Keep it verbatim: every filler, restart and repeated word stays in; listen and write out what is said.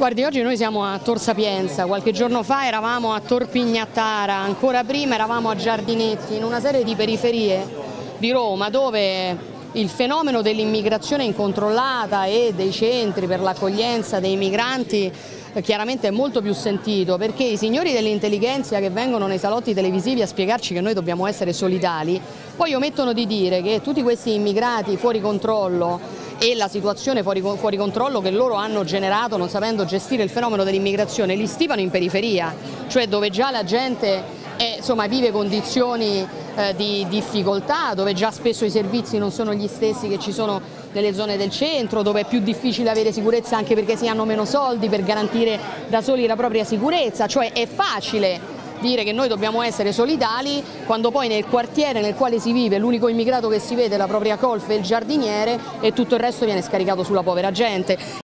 Guardi, oggi noi siamo a Tor Sapienza, qualche giorno fa eravamo a Tor Pignattara, ancora prima eravamo a Giardinetti, in una serie di periferie di Roma dove il fenomeno dell'immigrazione incontrollata e dei centri per l'accoglienza dei migranti chiaramente è molto più sentito, perché i signori dell'intellighenzia che vengono nei salotti televisivi a spiegarci che noi dobbiamo essere solidali, poi omettono di dire che tutti questi immigrati fuori controllo e la situazione fuori, fuori controllo che loro hanno generato non sapendo gestire il fenomeno dell'immigrazione li stipano in periferia, cioè dove già la gente è, insomma, vive condizioni eh, di difficoltà, dove già spesso i servizi non sono gli stessi che ci sono nelle zone del centro, dove è più difficile avere sicurezza anche perché si hanno meno soldi per garantire da soli la propria sicurezza. Cioè è facile dire che noi dobbiamo essere solidali quando poi nel quartiere nel quale si vive l'unico immigrato che si vede è la propria colf e il giardiniere e tutto il resto viene scaricato sulla povera gente.